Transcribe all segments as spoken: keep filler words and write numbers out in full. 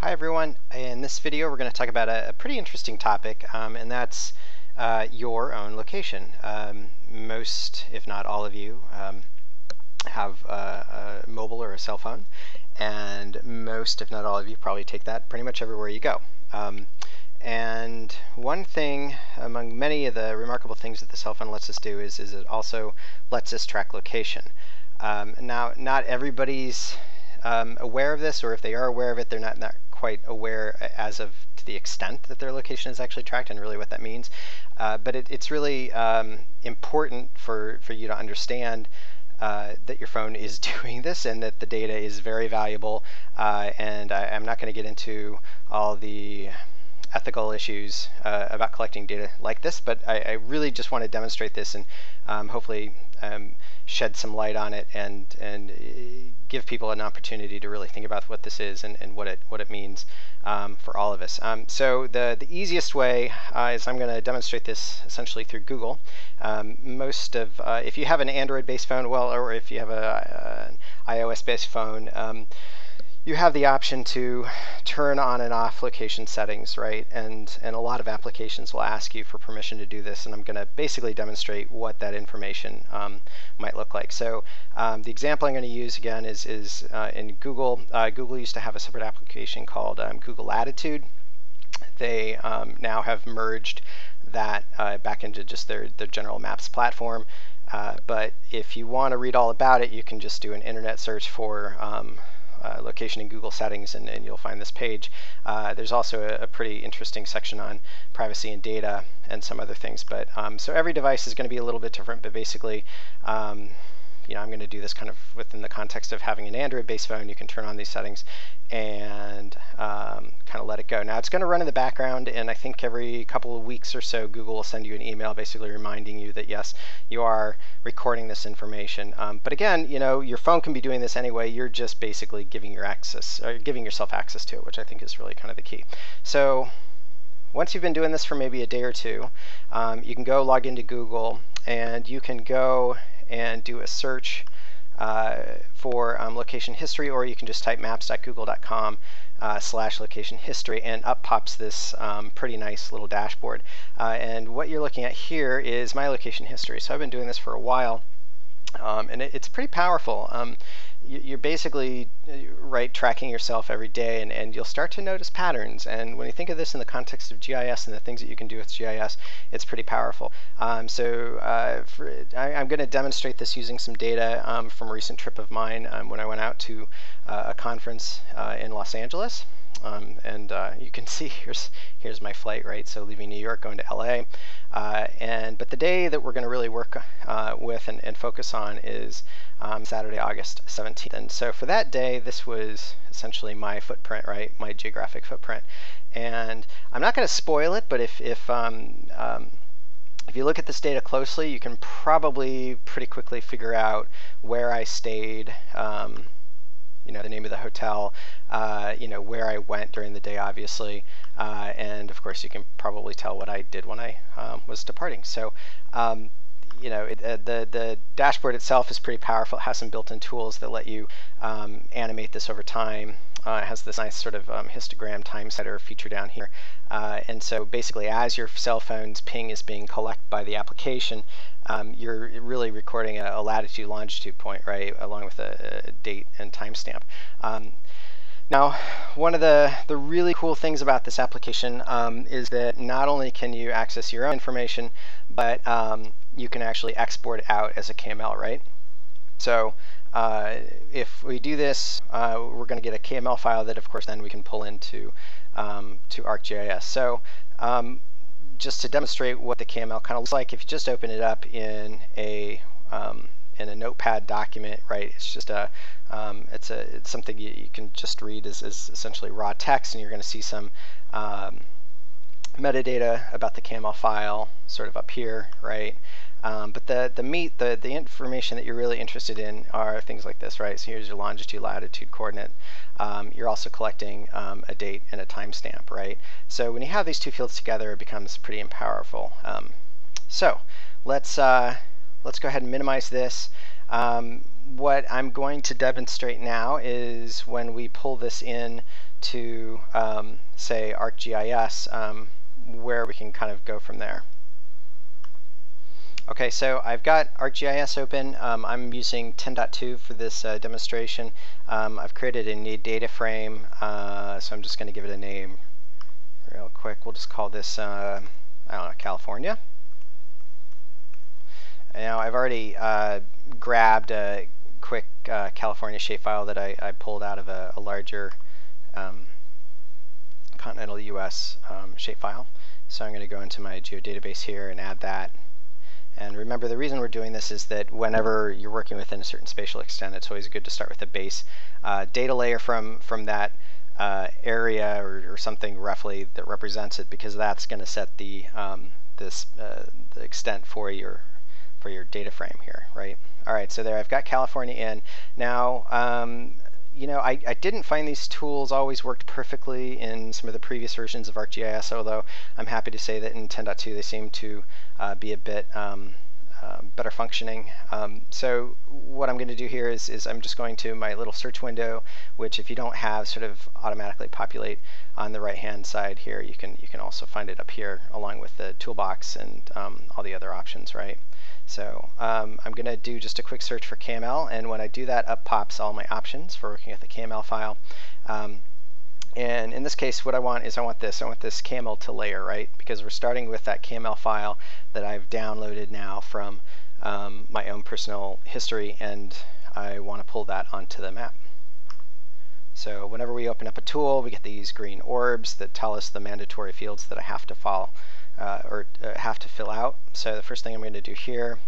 Hi everyone, in this video we're going to talk about a, a pretty interesting topic, um, and that's uh, your own location. Um, most, if not all of you, um, have a, a mobile or a cell phone, and most, if not all of you, probably take that pretty much everywhere you go. Um, and one thing among many of the remarkable things that the cell phone lets us do is, is it also lets us track location. Um, now, not everybody's um, aware of this, or if they are aware of it, they're not, not quite aware as of to the extent that their location is actually tracked and really what that means. Uh, but it, it's really um, important for, for you to understand uh, that your phone is doing this and that the data is very valuable. Uh, and I, I'm not going to get into all the ethical issues uh, about collecting data like this, but I, I really just want to demonstrate this and um, hopefully um, shed some light on it and and give people an opportunity to really think about what this is and, and what it what it means um, for all of us. Um, so the the easiest way uh, is I'm going to demonstrate this essentially through Google. Um, most of uh, if you have an Android-based phone, well, or if you have a, a an iOS-based phone. Um, You have the option to turn on and off location settings, right? And and a lot of applications will ask you for permission to do this, and I'm going to basically demonstrate what that information um, might look like. So um, the example I'm going to use again is is uh, in Google. Uh, Google used to have a separate application called um, Google Latitude. They um, now have merged that uh, back into just their their general maps platform. Uh, but if you want to read all about it, you can just do an internet search for Um, Uh, location in Google settings, and, and you'll find this page. Uh, there's also a, a pretty interesting section on privacy and data and some other things, but um, so every device is going to be a little bit different, but basically um, you know, I'm going to do this kind of within the context of having an Android-based phone. You can turn on these settings and um, kind of let it go. Now it's going to run in the background, and I think every couple of weeks or so Google will send you an email basically reminding you that yes, you are recording this information. Um, but again, you know, your phone can be doing this anyway. You're just basically giving your access, or giving yourself access to it, which I think is really kind of the key. So once you've been doing this for maybe a day or two, um, you can go log into Google, and you can go and do a search Uh, for um, location history, or you can just type maps.google.com uh, slash location history, and up pops this um, pretty nice little dashboard. Uh, and what you're looking at here is my location history. So I've been doing this for a while, um, and it, it's pretty powerful. Um, you, you're basically right tracking yourself every day, and, and you'll start to notice patterns. And when you think of this in the context of G I S and the things that you can do with G I S, it's pretty powerful. Um, so uh, for, I, I'm going to demonstrate this using some data um, from a recent trip of mine um, when I went out to uh, a conference uh, in Los Angeles. Um, and uh, you can see here's here's my flight, right? So leaving New York, going to L A. Uh, and but the day that we're going to really work uh, with and, and focus on is um, Saturday, August seventeenth. And so for that day, this was essentially my footprint, right? My geographic footprint. And I'm not going to spoil it, but if if um, um, if you look at this data closely, you can probably pretty quickly figure out where I stayed. Um, you know, the name of the hotel, uh, you know, where I went during the day, obviously, uh, and of course you can probably tell what I did when I um, was departing. So, um, you know, it, uh, the, the dashboard itself is pretty powerful. It has some built-in tools that let you um, animate this over time. Uh, it has this nice sort of um, histogram time setter feature down here. Uh, and so basically as your cell phone's ping is being collected by the application, Um, you're really recording a, a latitude, longitude point, right, along with a, a date and timestamp. Um, now, one of the, the really cool things about this application um, is that not only can you access your own information, but um, you can actually export it out as a K M L, right? So uh, if we do this, uh, we're going to get a K M L file that, of course, then we can pull into um, to ArcGIS. So um, just to demonstrate what the K M L kind of looks like, if you just open it up in a um, in a notepad document, right? It's just a um, it's a it's something you, you can just read as, as essentially raw text, and you're going to see some um, metadata about the K M L file sort of up here, right? Um, but the the meat, the the information that you're really interested in are things like this, right? So here's your longitude, latitude coordinate. Um, you're also collecting um, a date and a timestamp, right? So when you have these two fields together, it becomes pretty powerful. Um, so let's uh, let's go ahead and minimize this. Um, what I'm going to demonstrate now is when we pull this in to um, say ArcGIS, um, where we can kind of go from there. Okay, so I've got ArcGIS open. Um, I'm using ten point two for this uh, demonstration. Um, I've created a new data frame, uh, so I'm just going to give it a name real quick. We'll just call this, uh, I don't know, California. And now I've already uh, grabbed a quick uh, California shapefile that I, I pulled out of a, a larger um, continental U S um, shapefile. So I'm going to go into my geodatabase here and add that. And remember, the reason we're doing this is that whenever you're working within a certain spatial extent, it's always good to start with a base uh, data layer from, from that uh, area or, or something roughly that represents it, because that's going to set the um, this uh, the extent for your for your data frame here, right? All right, so there, I've got California in. Now, um, you know, I, I didn't find these tools always worked perfectly in some of the previous versions of ArcGIS, although I'm happy to say that in ten point two they seem to uh, be a bit um, uh, better functioning. Um, so what I'm going to do here is, is I'm just going to my little search window, which if you don't have sort of automatically populate on the right hand side here, you can, you can also find it up here along with the toolbox and um, all the other options, right? So um, I'm going to do just a quick search for K M L, and when I do that, up pops all my options for working with the K M L file. Um, and in this case, what I want is I want this. I want this K M L to layer, right? Because we're starting with that K M L file that I've downloaded now from um, my own personal history, and I want to pull that onto the map. So whenever we open up a tool, we get these green orbs that tell us the mandatory fields that I have to follow. Uh, or uh, have to fill out. So the first thing I'm going to do here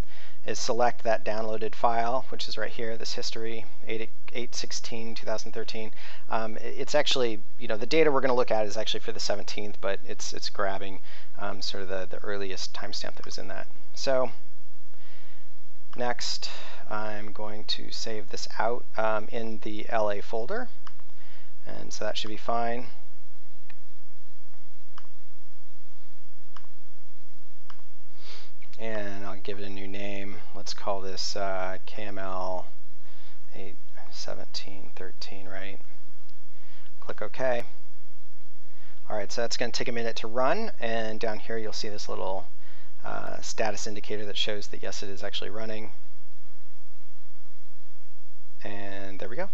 is select that downloaded file, which is right here, this history, eight sixteen two thousand thirteen. Um, it's actually, you know, the data we're going to look at is actually for the seventeenth, but it's it's grabbing um, sort of the, the earliest timestamp that was in that. So next, I'm going to save this out um, in the L A folder, and so that should be fine. And I'll give it a new name. Let's call this uh, K M L eight seventeen thirteen, right? Click OK. All right, so that's going to take a minute to run, and down here you'll see this little uh, status indicator that shows that yes, it is actually running. And there we go.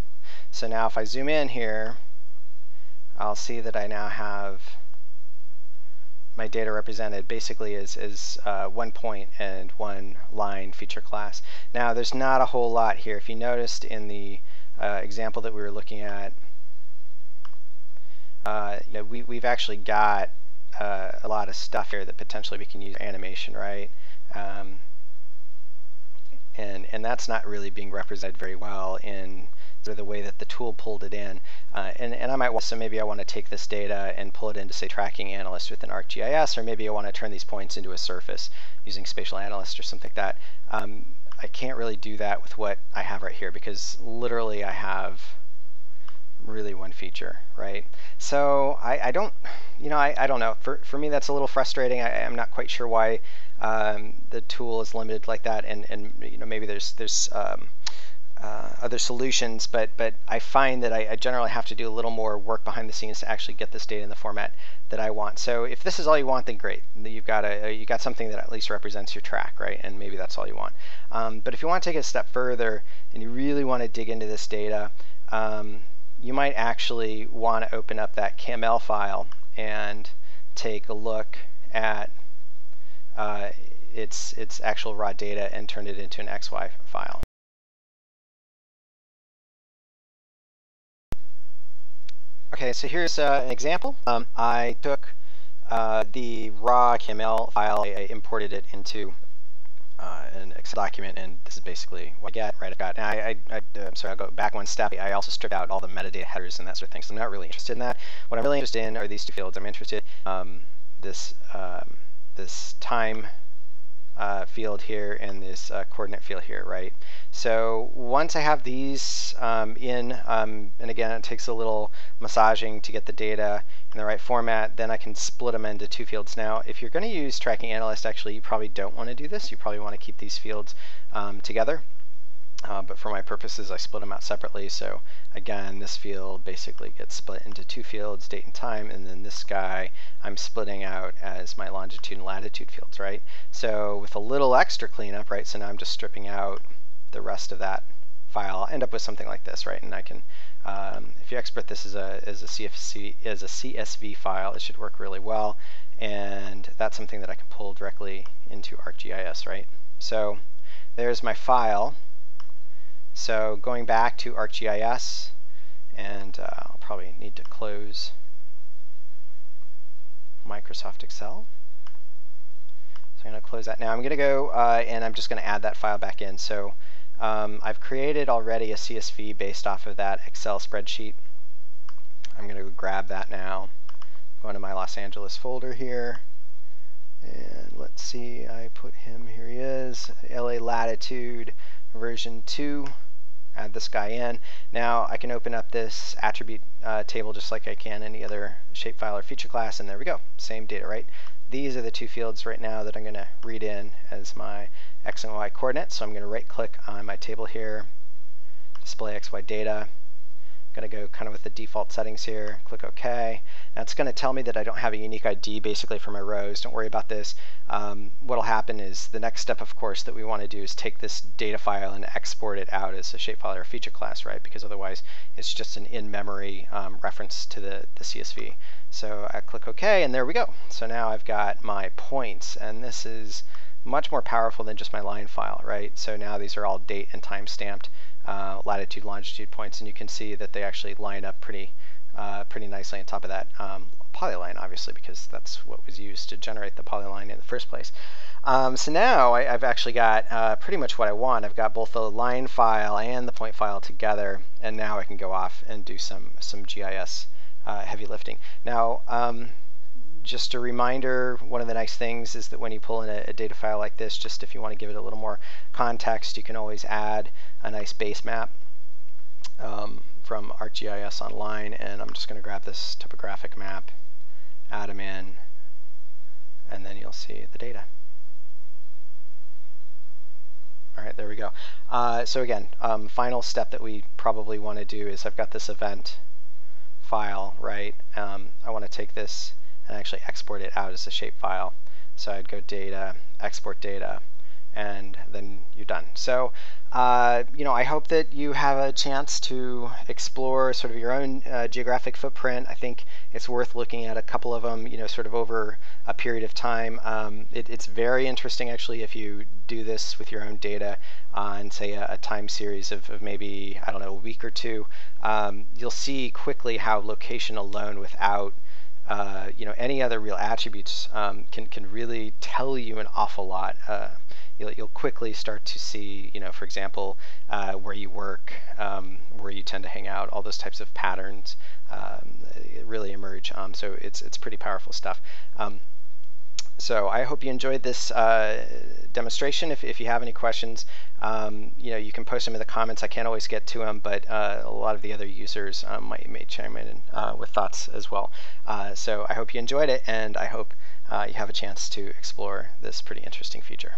So now if I zoom in here, I'll see that I now have my data represented basically is, is uh, one point and one line feature class. Now there's not a whole lot here. If you noticed in the uh, example that we were looking at, uh, you know, we, we've actually got uh, a lot of stuff here that potentially we can use animation, right? Um, and, and that's not really being represented very well in sort of the way that the tool pulled it in. Uh, and, and I might want, so maybe I want to take this data and pull it into, say, Tracking Analyst within ArcGIS, or maybe I want to turn these points into a surface using Spatial Analyst or something like that. Um, I can't really do that with what I have right here, because literally I have really one feature, right? So I, I don't, you know, I, I don't know. For, for me, that's a little frustrating. I, I'm not quite sure why um, the tool is limited like that, and, and you know, maybe there's, there's um, Uh, other solutions, but but I find that I, I generally have to do a little more work behind the scenes to actually get this data in the format that I want. So if this is all you want, then great. You've got a you got something that at least represents your track, right? And maybe that's all you want. Um, but if you want to take it a step further and you really want to dig into this data, um, you might actually want to open up that K M L file and take a look at uh, its its actual raw data and turn it into an X Y file. Okay, so here's uh, an example. Um, I took uh, the raw K M L file, I, I imported it into uh, an Excel document, and this is basically what I get, right? I've got, I, I, I, uh, sorry, I'll go back one step. I also stripped out all the metadata headers and that sort of thing, so I'm not really interested in that. What I'm really interested in are these two fields. I'm interested in um, this, um, this time uh, field here and this uh, coordinate field here, right? So once I have these um, in, um, and again it takes a little massaging to get the data in the right format, then I can split them into two fields. Now if you're going to use Tracking Analyst, actually you probably don't want to do this, you probably want to keep these fields um, together. Uh, but for my purposes, I split them out separately. So again, this field basically gets split into two fields, date and time, and then this guy I'm splitting out as my longitude and latitude fields, right? So with a little extra cleanup, right, so now I'm just stripping out the rest of that file. I'll end up with something like this, right? And I can, um, if you export this as a, as a C S V, as a C S V file, it should work really well. And that's something that I can pull directly into ArcGIS, right? So there's my file. So going back to ArcGIS, and uh, I'll probably need to close Microsoft Excel. So I'm going to close that now. I'm going to go uh, and I'm just going to add that file back in. So um, I've created already a C S V based off of that Excel spreadsheet. I'm going to go grab that now. Go into my Los Angeles folder here. And let's see, I put him, here he is, L A latitude version two. Add this guy in. Now I can open up this attribute uh, table just like I can any other shapefile or feature class, and there we go, same data, right? These are the two fields right now that I'm going to read in as my X and Y coordinates. So I'm going to right click on my table here, display X Y data. Going to go kind of with the default settings here, click OK. Now it's going to tell me that I don't have a unique I D basically for my rows. Don't worry about this. Um, what will happen is the next step, of course, that we want to do is take this data file and export it out as a shapefile or a feature class, right? Because otherwise it's just an in-memory um, reference to the, the C S V. So I click OK and there we go. So now I've got my points, and this is much more powerful than just my line file, right? So now these are all date and time stamped uh, latitude, longitude points, and you can see that they actually line up pretty uh, pretty nicely on top of that um, polyline, obviously, because that's what was used to generate the polyline in the first place. Um, so now I, I've actually got uh, pretty much what I want. I've got both the line file and the point file together, and now I can go off and do some, some G I S uh, heavy lifting. Now, um, just a reminder, one of the nice things is that when you pull in a, a data file like this, just if you want to give it a little more context, you can always add a nice base map um, from ArcGIS Online, and I'm just going to grab this topographic map, add them in, and then you'll see the data. Alright, there we go. Uh, so again, um, final step that we probably want to do is I've got this event file, right? Um, I want to take this and actually export it out as a shapefile. So I'd go data, export data, and then you're done. So, uh, you know, I hope that you have a chance to explore sort of your own uh, geographic footprint. I think it's worth looking at a couple of them, you know, sort of over a period of time. Um, it, it's very interesting, actually, if you do this with your own data on, say, a, a time series of, of maybe, I don't know, a week or two. Um, you'll see quickly how location alone without Uh, you know, any other real attributes um, can can really tell you an awful lot. Uh, you'll you'll quickly start to see, you know, for example, uh, where you work, um, where you tend to hang out, all those types of patterns um, really emerge. Um, so it's it's pretty powerful stuff. Um, So I hope you enjoyed this uh, demonstration. If, if you have any questions, um, you know, you can post them in the comments. I can't always get to them, but uh, a lot of the other users um, might, might chime in uh, with thoughts as well. Uh, so I hope you enjoyed it, and I hope uh, you have a chance to explore this pretty interesting feature.